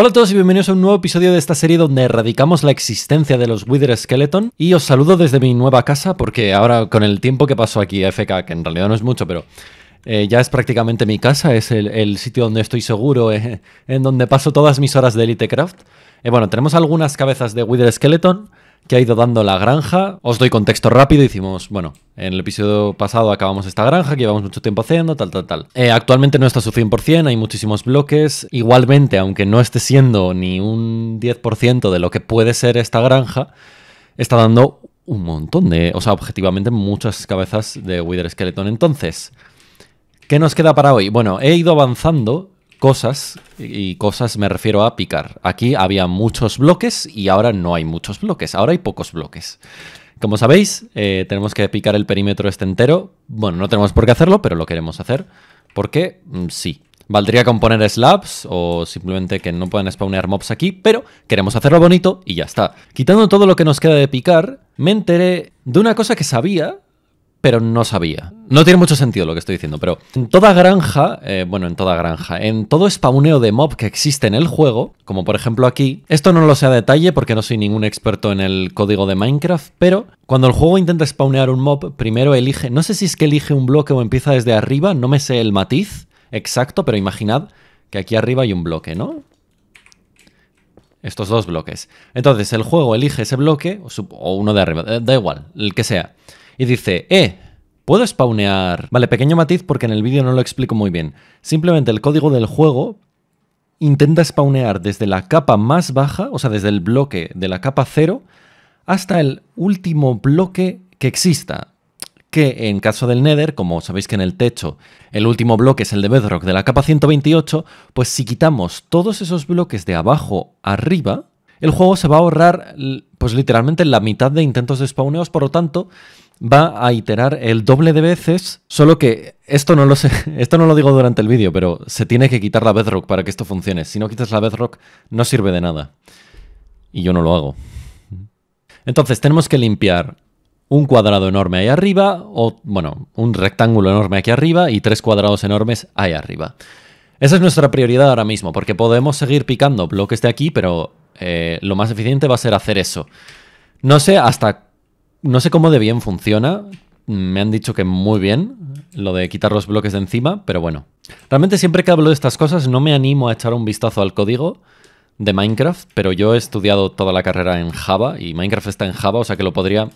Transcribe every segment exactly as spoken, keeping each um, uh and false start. Hola a todos y bienvenidos a un nuevo episodio de esta serie donde erradicamos la existencia de los Wither Skeleton. Y os saludo desde mi nueva casa porque ahora con el tiempo que paso aquí a F K, que en realidad no es mucho, pero eh, ya es prácticamente mi casa, es el, el sitio donde estoy seguro, eh, en donde paso todas mis horas de Elite Craft. Eh, bueno, tenemos algunas cabezas de Wither Skeleton que ha ido dando la granja. Os doy contexto rápido, hicimos, bueno, en el episodio pasado acabamos esta granja, que llevamos mucho tiempo haciendo, tal, tal, tal. Eh, actualmente no está a su cien por cien, hay muchísimos bloques. Igualmente, aunque no esté siendo ni un diez por ciento de lo que puede ser esta granja, está dando un montón de, o sea, objetivamente muchas cabezas de Wither Skeleton. Entonces, ¿qué nos queda para hoy? Bueno, he ido avanzando cosas, y cosas me refiero a picar. Aquí había muchos bloques y ahora no hay muchos bloques, ahora hay pocos bloques. Como sabéis, eh, tenemos que picar el perímetro este entero. Bueno, no tenemos por qué hacerlo, pero lo queremos hacer porque mm, sí. Valdría con poner slabs o simplemente que no puedan spawnear mobs aquí, pero queremos hacerlo bonito y ya está. Quitando todo lo que nos queda de picar, me enteré de una cosa que sabía, pero no sabía. No tiene mucho sentido lo que estoy diciendo, pero en toda granja, eh, bueno, en toda granja, en todo spawneo de mob que existe en el juego, como por ejemplo aquí, esto no lo sé a detalle porque no soy ningún experto en el código de Minecraft, pero cuando el juego intenta spawnear un mob, primero elige, no sé si es que elige un bloque o empieza desde arriba, no me sé el matiz exacto, pero imaginad que aquí arriba hay un bloque, ¿no? Estos dos bloques. Entonces el juego elige ese bloque, o uno de arriba, da igual, el que sea. Y dice, eh, ¿puedo spawnear? Vale, pequeño matiz porque en el vídeo no lo explico muy bien. Simplemente el código del juego intenta spawnear desde la capa más baja, o sea, desde el bloque de la capa cero, hasta el último bloque que exista. Que en caso del Nether, como sabéis que en el techo el último bloque es el de Bedrock de la capa ciento veintiocho, pues si quitamos todos esos bloques de abajo arriba, el juego se va a ahorrar, pues literalmente, la mitad de intentos de spawneos, por lo tanto va a iterar el doble de veces, solo que esto no lo sé, esto no lo digo durante el vídeo, pero se tiene que quitar la bedrock para que esto funcione. Si no quitas la bedrock, no sirve de nada. Y yo no lo hago. Entonces, tenemos que limpiar un cuadrado enorme ahí arriba, o, bueno, un rectángulo enorme aquí arriba y tres cuadrados enormes ahí arriba. Esa es nuestra prioridad ahora mismo, porque podemos seguir picando bloques de aquí, pero eh, lo más eficiente va a ser hacer eso. No sé hasta... No sé cómo de bien funciona, me han dicho que muy bien lo de quitar los bloques de encima, pero bueno. Realmente siempre que hablo de estas cosas no me animo a echar un vistazo al código de Minecraft, pero yo he estudiado toda la carrera en Java y Minecraft está en Java, o sea que lo podría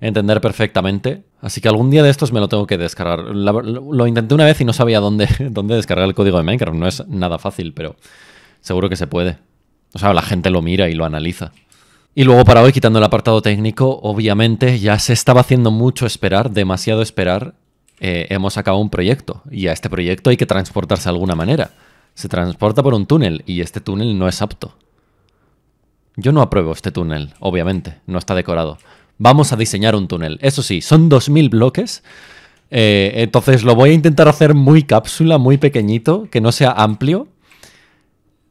entender perfectamente. Así que algún día de estos me lo tengo que descargar. Lo intenté una vez y no sabía dónde, dónde descargar el código de Minecraft, no es nada fácil, pero seguro que se puede. O sea, la gente lo mira y lo analiza. Y luego para hoy, quitando el apartado técnico, obviamente ya se estaba haciendo mucho esperar, demasiado esperar. Eh, hemos acabado un proyecto y a este proyecto hay que transportarse de alguna manera. Se transporta por un túnel y este túnel no es apto. Yo no apruebo este túnel, obviamente, no está decorado. Vamos a diseñar un túnel. Eso sí, son dos mil bloques, eh, entonces lo voy a intentar hacer muy cápsula, muy pequeñito, que no sea amplio.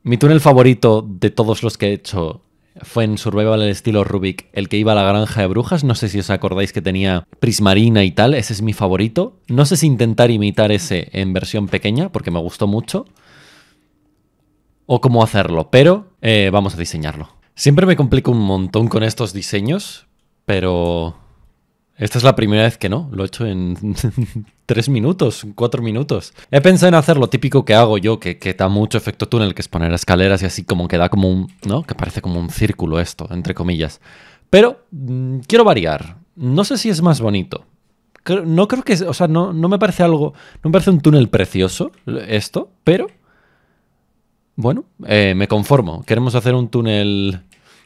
Mi túnel favorito de todos los que he hecho fue en Survival al estilo Rubik, el que iba a la granja de brujas. No sé si os acordáis que tenía Prismarina y tal. Ese es mi favorito. No sé si intentar imitar ese en versión pequeña, porque me gustó mucho, o cómo hacerlo, pero eh, vamos a diseñarlo. Siempre me complico un montón con estos diseños, pero esta es la primera vez que no. Lo he hecho en tres minutos, cuatro minutos. He pensado en hacer lo típico que hago yo, que, que da mucho efecto túnel, que es poner escaleras y así como que da como un... ¿no? Que parece como un círculo esto, entre comillas. Pero mmm, quiero variar. No sé si es más bonito. Creo, no creo que... O sea, no, no me parece algo... No me parece un túnel precioso esto, pero... Bueno, eh, me conformo. Queremos hacer un túnel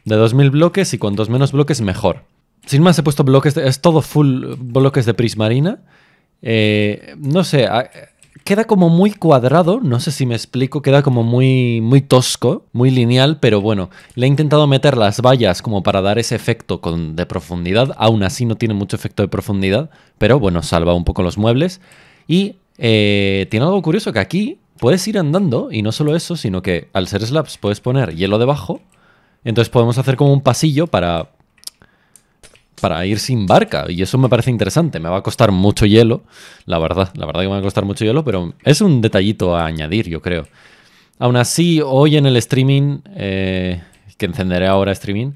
de dos mil bloques y cuantos menos bloques mejor. Sin más, he puesto bloques, de, es todo full bloques de Prismarina. Eh, no sé, queda como muy cuadrado, no sé si me explico, queda como muy, muy tosco, muy lineal, pero bueno, le he intentado meter las vallas como para dar ese efecto con, de profundidad, aún así no tiene mucho efecto de profundidad, pero bueno, salva un poco los muebles. Y eh, tiene algo curioso que aquí puedes ir andando, y no solo eso, sino que al ser slabs puedes poner hielo debajo, entonces podemos hacer como un pasillo para... para ir sin barca, y eso me parece interesante. Me va a costar mucho hielo, la verdad, la verdad que me va a costar mucho hielo, pero es un detallito a añadir, yo creo. Aún así, hoy en el streaming, eh, que encenderé ahora streaming,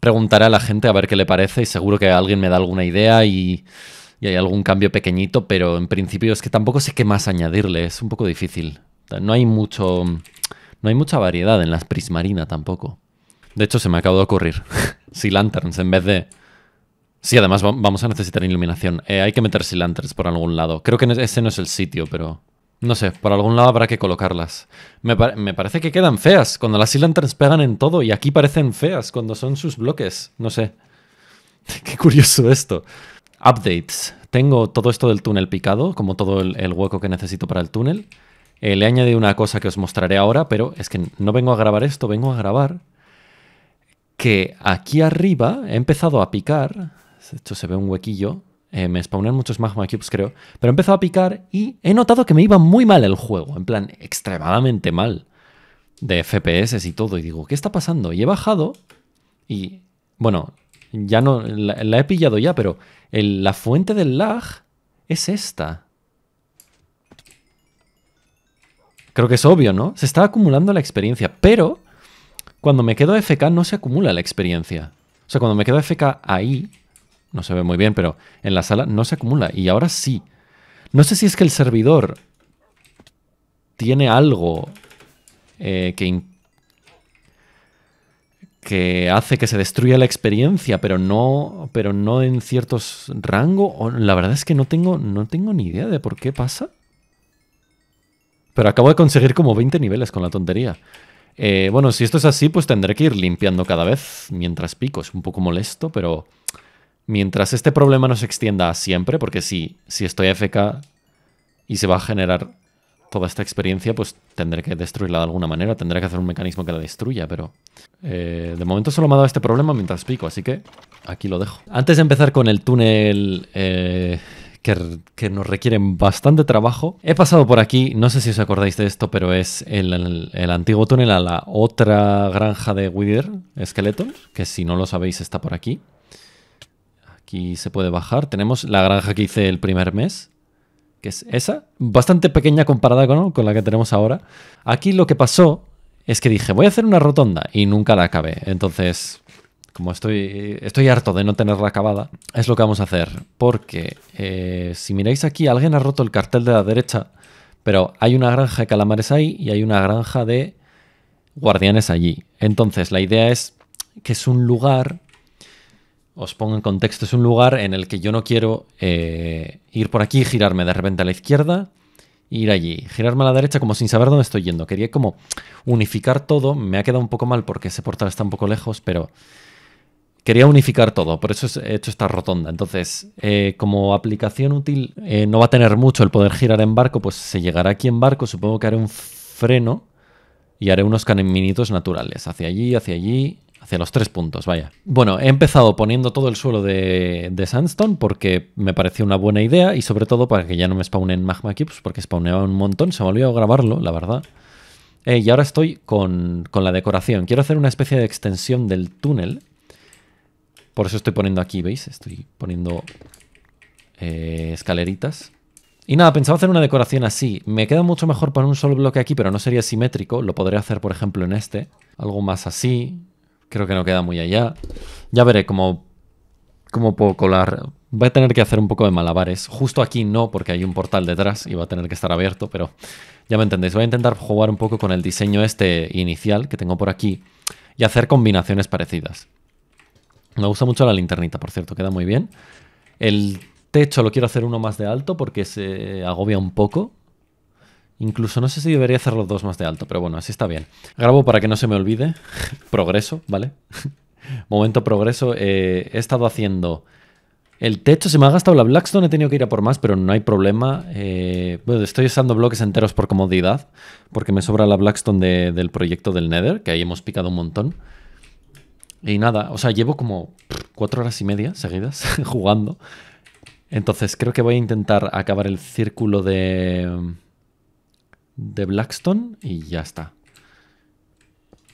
preguntaré a la gente a ver qué le parece y seguro que alguien me da alguna idea y, y hay algún cambio pequeñito, pero en principio es que tampoco sé qué más añadirle, es un poco difícil. No hay mucho, no hay mucha variedad en las Prismarina tampoco. De hecho, se me acabó de ocurrir. Sea Lanterns en vez de... Sí, además vamos a necesitar iluminación. Eh, hay que meter Sea Lanterns por algún lado. Creo que ese no es el sitio, pero... No sé, por algún lado habrá que colocarlas. Me, par me parece que quedan feas cuando las Sea Lanterns pegan en todo y aquí parecen feas cuando son sus bloques. No sé. Qué curioso esto. Updates. Tengo todo esto del túnel picado, como todo el, el hueco que necesito para el túnel. Eh, le he añadido una cosa que os mostraré ahora, pero es que no vengo a grabar esto, vengo a grabar que aquí arriba he empezado a picar. De hecho se ve un huequillo. Eh, me spawnan muchos magma cubes, creo. Pero he empezado a picar y he notado que me iba muy mal el juego. En plan, extremadamente mal. De F P S y todo. Y digo, ¿qué está pasando? Y he bajado y... Bueno, ya no... La, la he pillado ya, pero el, la fuente del lag es esta. Creo que es obvio, ¿no? Se está acumulando la experiencia. Pero cuando me quedo F K no se acumula la experiencia. O sea, cuando me quedo F K ahí... No se ve muy bien, pero en la sala no se acumula. Y ahora sí. No sé si es que el servidor tiene algo eh, que, que hace que se destruya la experiencia, pero no, pero no en ciertos rangos. La verdad es que no tengo, no tengo ni idea de por qué pasa. Pero acabo de conseguir como veinte niveles con la tontería. Eh, bueno, si esto es así, pues tendré que ir limpiando cada vez mientras pico. Es un poco molesto, pero... Mientras este problema no se extienda siempre, porque si, si estoy A F K y se va a generar toda esta experiencia, pues tendré que destruirla de alguna manera, tendré que hacer un mecanismo que la destruya, pero... Eh, de momento solo me ha dado este problema mientras pico, así que aquí lo dejo. Antes de empezar con el túnel eh, que, que nos requieren bastante trabajo, he pasado por aquí, no sé si os acordáis de esto, pero es el, el, el antiguo túnel a la otra granja de Wither Skeleton, que si no lo sabéis está por aquí. Aquí se puede bajar. Tenemos la granja que hice el primer mes, que es esa, bastante pequeña comparada con, con la que tenemos ahora. Aquí lo que pasó es que dije, voy a hacer una rotonda y nunca la acabé. Entonces, como estoy, estoy harto de no tenerla acabada, es lo que vamos a hacer. Porque eh, si miráis aquí, alguien ha roto el cartel de la derecha, pero hay una granja de calamares ahí y hay una granja de guardianes allí. Entonces, la idea es que es un lugar... Os pongo en contexto, es un lugar en el que yo no quiero eh, ir por aquí, girarme de repente a la izquierda, ir allí, girarme a la derecha como sin saber dónde estoy yendo. Quería como unificar todo, me ha quedado un poco mal porque ese portal está un poco lejos, pero quería unificar todo, por eso he hecho esta rotonda. Entonces, eh, como aplicación útil eh, no va a tener mucho el poder girar en barco, pues se llegará aquí en barco, supongo que haré un freno y haré unos caminitos naturales, hacia allí, hacia allí... Hacia los tres puntos, vaya. Bueno, he empezado poniendo todo el suelo de, de sandstone porque me pareció una buena idea y sobre todo para que ya no me spawnen magma cubes porque spawneaba un montón. Se me olvidó grabarlo, la verdad. Eh, y ahora estoy con, con la decoración. Quiero hacer una especie de extensión del túnel. Por eso estoy poniendo aquí, ¿veis? Estoy poniendo eh, escaleritas. Y nada, pensaba hacer una decoración así. Me queda mucho mejor poner un solo bloque aquí, pero no sería simétrico. Lo podría hacer, por ejemplo, en este. Algo más así... Creo que no queda muy allá. Ya veré cómo, cómo puedo colar. Voy a tener que hacer un poco de malabares. Justo aquí no, porque hay un portal detrás y va a tener que estar abierto, pero ya me entendéis. Voy a intentar jugar un poco con el diseño este inicial que tengo por aquí y hacer combinaciones parecidas. Me gusta mucho la linternita, por cierto, queda muy bien. El techo lo quiero hacer uno más de alto porque se agobia un poco. Incluso no sé si debería hacer los dos más de alto, pero bueno, así está bien. Grabo para que no se me olvide. Progreso, ¿vale? Momento progreso. Eh, he estado haciendo... El techo se me ha gastado la Blackstone, he tenido que ir a por más, pero no hay problema. Eh, bueno, estoy usando bloques enteros por comodidad, porque me sobra la Blackstone de, del proyecto del Nether, que ahí hemos picado un montón. Y nada, o sea, llevo como cuatro horas y media seguidas jugando. Entonces creo que voy a intentar acabar el círculo de... de Blackstone y ya está.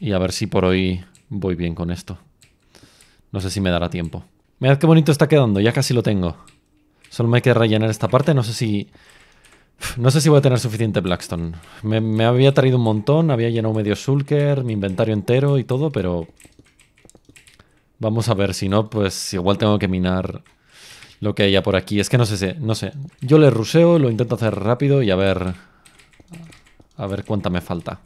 Y a ver si por hoy voy bien con esto. No sé si me dará tiempo. Mirad qué bonito está quedando, ya casi lo tengo. Solo me hay que rellenar esta parte, no sé si No sé si voy a tener suficiente Blackstone. Me, me había traído un montón, había llenado medio Shulker, mi inventario entero y todo, pero... Vamos a ver, si no, pues igual tengo que minar lo que haya por aquí. Es que no sé, no sé. Yo le rusheo, lo intento hacer rápido y a ver... A ver cuánta me falta.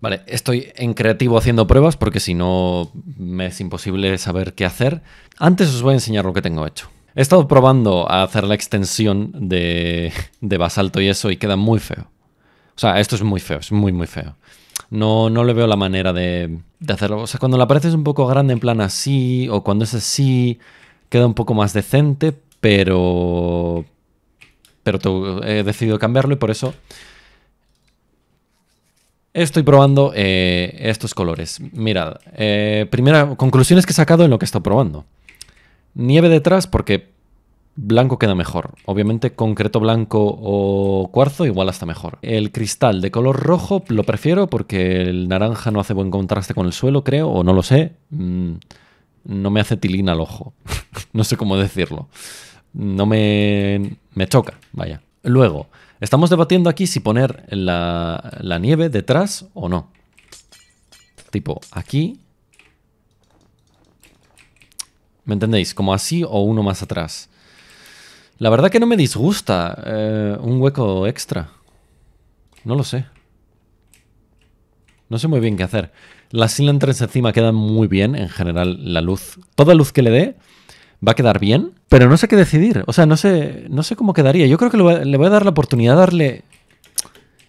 Vale, estoy en creativo haciendo pruebas porque si no me es imposible saber qué hacer. Antes os voy a enseñar lo que tengo hecho. He estado probando a hacer la extensión de, de basalto y eso y queda muy feo. O sea, esto es muy feo, es muy muy feo. No, no le veo la manera de, de hacerlo. O sea, cuando la pared es un poco grande en plan así o cuando es así queda un poco más decente, pero... Pero he decidido cambiarlo y por eso... Estoy probando eh, estos colores. Mirad, eh, primera conclusiones que he sacado en lo que he estado probando. Nieve detrás porque blanco queda mejor. Obviamente concreto blanco o cuarzo igual hasta mejor. El cristal de color rojo lo prefiero porque el naranja no hace buen contraste con el suelo, creo, o no lo sé. Mm, no me hace tilín al ojo. No sé cómo decirlo. No me, me choca, vaya. Luego... Estamos debatiendo aquí si poner la, la nieve detrás o no. Tipo, aquí. ¿Me entendéis? Como así o uno más atrás. La verdad que no me disgusta eh, un hueco extra. No lo sé. No sé muy bien qué hacer. Las Sea Lanterns encima quedan muy bien. En general, la luz. Toda luz que le dé... Va a quedar bien, pero no sé qué decidir. O sea, no sé, no sé cómo quedaría. Yo creo que le voy a dar la oportunidad de darle...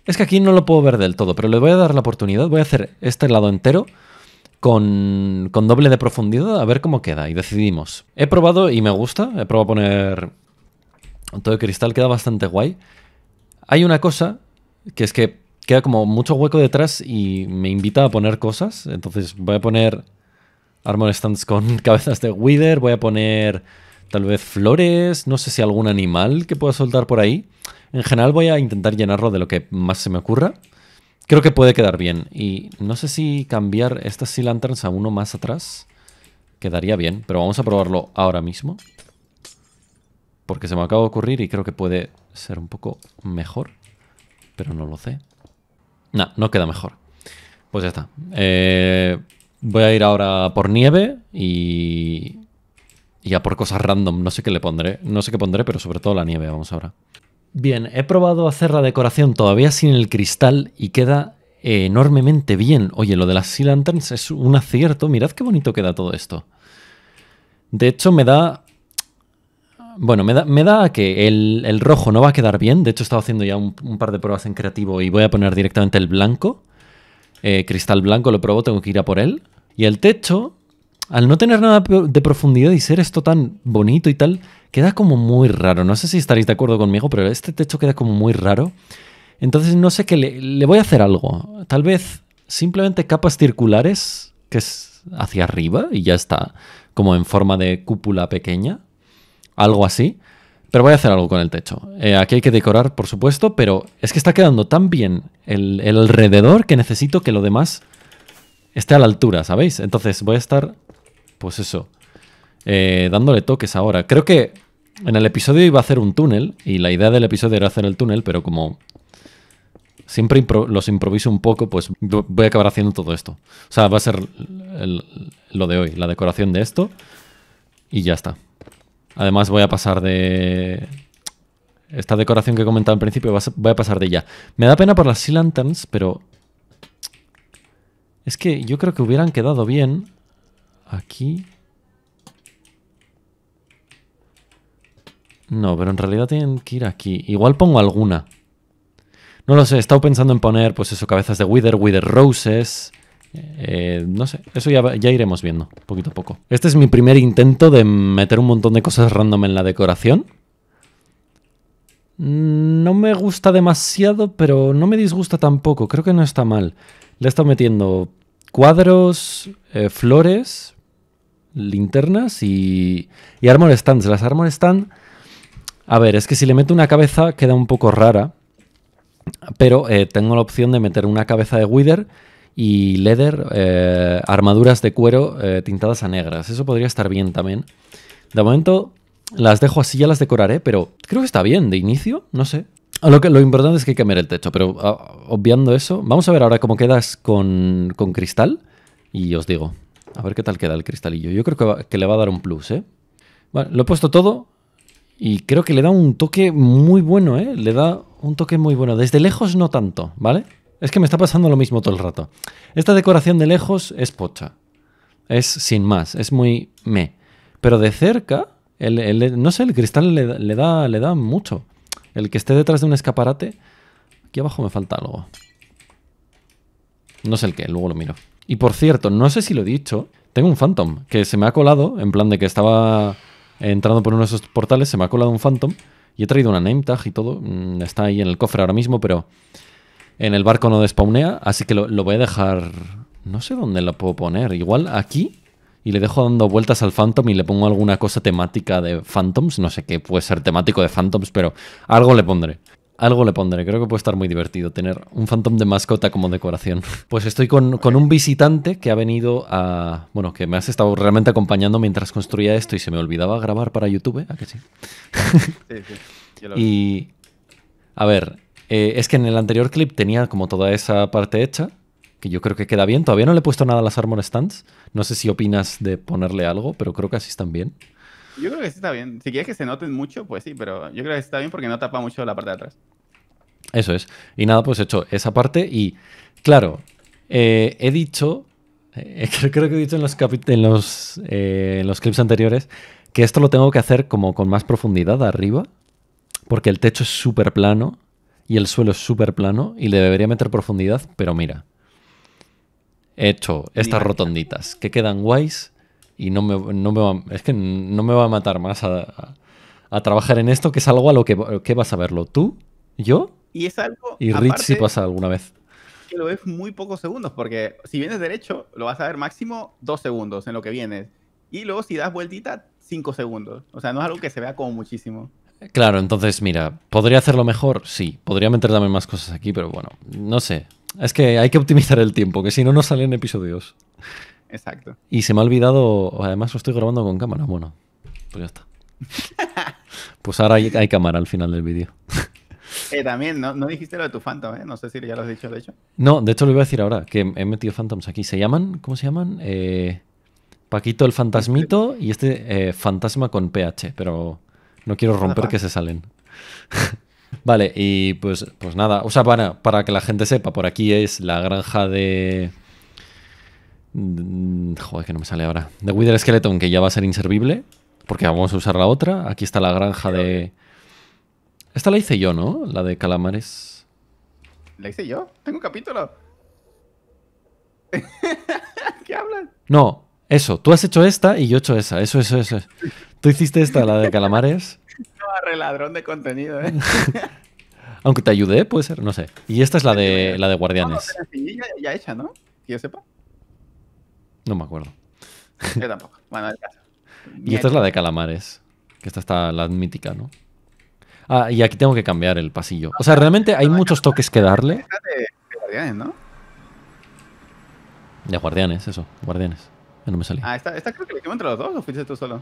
Es que aquí no lo puedo ver del todo, pero le voy a dar la oportunidad. Voy a hacer este lado entero con, con doble de profundidad a ver cómo queda y decidimos. He probado y me gusta. He probado poner todo de cristal. Queda bastante guay. Hay una cosa que es que queda como mucho hueco detrás y me invita a poner cosas. Entonces voy a poner... Armor stands con cabezas de Wither. Voy a poner tal vez flores. No sé si algún animal que pueda soltar por ahí. En general voy a intentar llenarlo de lo que más se me ocurra. Creo que puede quedar bien. Y no sé si cambiar estas Sea Lanterns a uno más atrás quedaría bien. Pero vamos a probarlo ahora mismo. Porque se me acaba de ocurrir y creo que puede ser un poco mejor. Pero no lo sé. No, no queda mejor. Pues ya está. Eh... Voy a ir ahora por nieve y... y a por cosas random. No sé qué le pondré. No sé qué pondré, pero sobre todo la nieve. Vamos ahora. Bien, he probado hacer la decoración todavía sin el cristal y queda enormemente bien. Oye, lo de las Sea Lanterns es un acierto. Mirad qué bonito queda todo esto. De hecho, me da... Bueno, me da, me da que el, el rojo no va a quedar bien. De hecho, he estado haciendo ya un, un par de pruebas en creativo y voy a poner directamente el blanco. Eh, cristal blanco lo probó, tengo que ir a por él. Y el techo, al no tener nada de profundidad y ser esto tan bonito y tal, queda como muy raro. No sé si estaréis de acuerdo conmigo, pero este techo queda como muy raro. Entonces no sé qué le, le voy a hacer algo. Tal vez simplemente capas circulares, que es hacia arriba y ya está, como en forma de cúpula pequeña. Algo así. Pero voy a hacer algo con el techo. Eh, aquí hay que decorar, por supuesto, pero es que está quedando tan bien el, el alrededor que necesito que lo demás esté a la altura, ¿sabéis? Entonces voy a estar, pues eso, eh, dándole toques ahora. Creo que en el episodio iba a hacer un túnel y la idea del episodio era hacer el túnel, pero como siempre impro- los improviso un poco, pues voy a acabar haciendo todo esto. O sea, va a ser el, lo de hoy, la decoración de esto y ya está. Además voy a pasar de... Esta decoración que he comentado al principio voy a pasar de ella. Me da pena por las Sea Lanterns, pero... Es que yo creo que hubieran quedado bien. Aquí... No, pero en realidad tienen que ir aquí. Igual pongo alguna. No lo sé, he estado pensando en poner, pues eso, cabezas de Wither, Wither Roses... Eh, no sé, eso ya, ya iremos viendo poquito a poco. Este es mi primer intento de meter un montón de cosas random en la decoración. No me gusta demasiado, pero no me disgusta tampoco. Creo que no está mal. Le he estado metiendo cuadros, eh, flores, linternas y, y armor stands. Las armor stands, a ver, es que si le meto una cabeza queda un poco rara. Pero eh, tengo la opción de meter una cabeza de Wither y leather, eh, armaduras de cuero eh, tintadas a negras. Eso podría estar bien también. De momento Las dejo así, ya las decoraré, pero creo que está bien de inicio, no sé. Lo, que, lo importante es que hay que cambiar el techo, pero uh, obviando eso, vamos a ver ahora cómo quedas con, con cristal y os digo, a ver qué tal queda el cristalillo. Yo creo que, va, que le va a dar un plus, ¿eh? Vale, lo he puesto todo y creo que le da un toque muy bueno, ¿eh? Le da un toque muy bueno. Desde lejos no tanto, ¿vale? Es que me está pasando lo mismo todo el rato. Esta decoración de lejos es pocha. Es sin más, es muy meh. Pero de cerca, el, el, no sé, el cristal le, le, da, le da mucho. El que esté detrás de un escaparate... Aquí abajo me falta algo. No sé el qué, luego lo miro. Y por cierto, no sé si lo he dicho, tengo un Phantom que se me ha colado, en plan de que estaba entrando por uno de esos portales, se me ha colado un Phantom y he traído una name tag y todo. Está ahí en el cofre ahora mismo, pero en el barco no despawnea, así que lo, lo voy a dejar... No sé dónde lo puedo poner. Igual aquí y le dejo dando vueltas al Phantom y le pongo alguna cosa temática de Phantoms. No sé qué puede ser temático de Phantoms, pero algo le pondré. Algo le pondré. Creo que puede estar muy divertido tener un Phantom de mascota como decoración. Pues estoy con, con un visitante que ha venido a... Bueno, que me has estado realmente acompañando mientras construía esto y se me olvidaba grabar para YouTube. ¿A que sí? Sí, sí. Yo lo y... A ver, eh, es que en el anterior clip tenía como toda esa parte hecha, que yo creo que queda bien. Todavía no le he puesto nada a las armor stands. No sé si opinas de ponerle algo, pero creo que así están bien. Yo creo que sí está bien. Si quieres que se noten mucho, pues sí, pero yo creo que está bien porque no tapa mucho la parte de atrás. Eso es. Y nada, pues he hecho esa parte y, claro, eh, he dicho, eh, creo que he dicho en los, en, los, eh, en los clips anteriores que esto lo tengo que hacer como con más profundidad arriba porque el techo es súper plano y el suelo es súper plano y le debería meter profundidad, pero mira. He hecho estas rotonditas que quedan guays y no me, no me va, es que no me va a matar más a, a, a trabajar en esto, que es algo a lo que, que vas a verlo tú, yo y, es algo, y Rich aparte, si pasa alguna vez. Que lo ves muy pocos segundos, porque si vienes derecho lo vas a ver máximo dos segundos en lo que vienes y luego si das vueltita cinco segundos. O sea, no es algo que se vea como muchísimo. Claro, entonces mira, ¿podría hacerlo mejor? Sí, podría meter también más cosas aquí, pero bueno, no sé. Es que hay que optimizar el tiempo, que si no, no salen episodios. Exacto. Y se me ha olvidado... Además, lo estoy grabando con cámara. Bueno, pues ya está. Pues ahora hay, hay cámara al final del vídeo. Eh, también, ¿no? ¿No dijiste lo de tu Phantom, eh? No sé si ya lo has dicho, de hecho. No, de hecho lo iba a decir ahora, que he metido Phantoms aquí. ¿Se llaman? ¿Cómo se llaman? Eh, Paquito el Fantasmito y este eh, Fantasma con P H, pero no quiero romper que se salen. Vale, y pues, pues nada, o sea, para, para que la gente sepa, por aquí es la granja de... Joder, que no me sale ahora. De Wither Skeleton, que ya va a ser inservible, porque vamos a usar la otra. Aquí está la granja de... Esta la hice yo, ¿no? La de calamares. ¿La hice yo? Tengo un capítulo. ¿Qué hablan? No, eso, tú has hecho esta y yo he hecho esa, eso, eso, eso. Tú hiciste esta, la de calamares... Reladrón de contenido, ¿eh? Aunque te ayude, puede ser, no sé. Y esta es la de la de guardianes. No, no, ya, ya hecha, ¿no? Que yo sepa. No me acuerdo. Yo tampoco. Bueno, y esta es la de calamares. Que esta está la mítica, ¿no? Ah, y aquí tengo que cambiar el pasillo. O sea, realmente hay muchos toques que darle. De, de guardianes, ¿no? De guardianes, eso. Guardianes. No me salía. Ah, esta, esta creo que le quemo entre los dos o fuiste tú solo.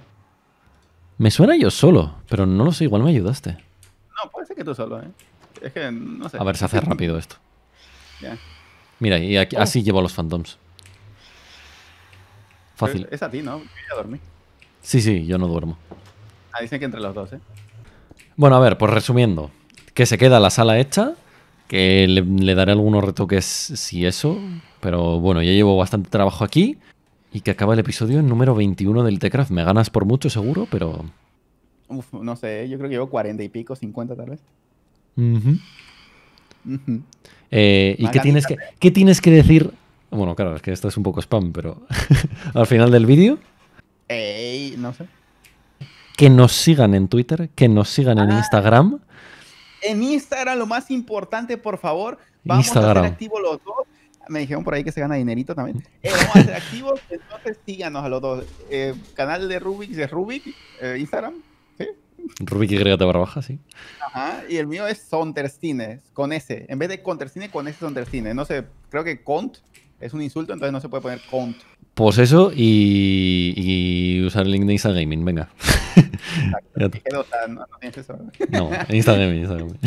Me suena yo solo, pero no lo sé, igual me ayudaste. No, puede ser que tú solo, ¿eh? Es que no sé. A ver, se hace rápido esto. Ya. Mira, y aquí, oh. Así llevo a los Phantoms. Fácil. Pero es a ti, ¿no? Yo ya dormí. Sí, sí, yo no duermo. Ah, dicen que entre los dos, ¿eh? Bueno, a ver, pues resumiendo. Que se queda la sala hecha, que le, le daré algunos retoques si eso, pero bueno, ya llevo bastante trabajo aquí. Y que acaba el episodio número veintiuno del Tecraft. Me ganas por mucho, seguro, pero... Uf, no sé, yo creo que llevo cuarenta y pico, cincuenta tal vez. Uh-huh. Uh-huh. Eh, ¿Y qué tienes que, qué tienes que decir? Bueno, claro, es que esto es un poco spam, pero... al final del vídeo... Ey, no sé. Que nos sigan en Twitter, que nos sigan ah, en Instagram. En Instagram, lo más importante, por favor. Vamos Instagram. A ser activos los dos. Me dijeron por ahí que se gana dinerito también. Eh, vamos a ser activos, entonces síganos a los dos. Eh, canal de Rubik, de Rubik, eh, Instagram, ¿sí? Rubik Y te barra baja, sí. Ajá, y el mío es Sontercine, con S. En vez de Contercine, con S Sontercine. No sé, creo que cont es un insulto, entonces no se puede poner cont. Pues eso y, y usar el link de Instant Gaming, venga. Dije Dota, no, no tienes eso. No, Instant Gaming, Instant Gaming.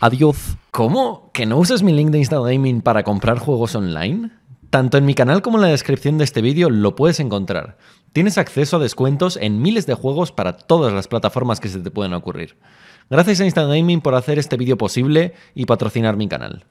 Adiós. ¿Cómo? ¿Que no uses mi link de Instant Gaming para comprar juegos online? Tanto en mi canal como en la descripción de este vídeo lo puedes encontrar. Tienes acceso a descuentos en miles de juegos para todas las plataformas que se te pueden ocurrir. Gracias a Instant Gaming por hacer este vídeo posible y patrocinar mi canal.